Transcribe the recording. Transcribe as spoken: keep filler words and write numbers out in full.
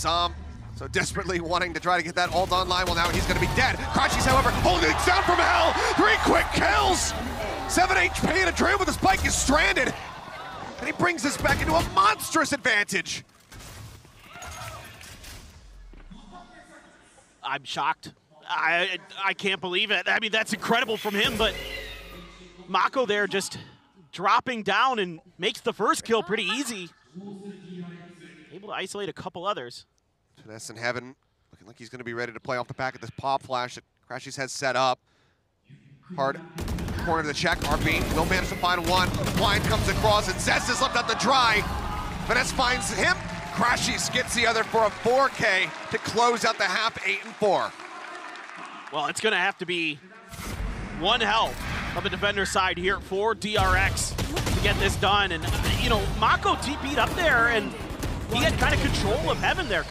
Sam, so desperately wanting to try to get that ult online. Well, now he's going to be dead. Crashies, however, holding sound from hell. Three quick kills. Seven H P and a trade with the spike is stranded. And he brings us back into a monstrous advantage. I'm shocked. I, I can't believe it. I mean, that's incredible from him, but Mako there just dropping down and makes the first kill pretty easy. Able to isolate a couple others. Vanessa and Haven looking like he's going to be ready to play off the back of this pop flash that Crashies has set up. Hard corner to the check. R B will manage to find one. Blind comes across and Zest is left out to dry. Vanessa finds him. Crashies gets the other for a four K to close out the half, eight and four. Well, it's going to have to be one help of the defender side here for D R X to get this done. And, you know, Mako T P'd up there, and he had kind of control of Haven there.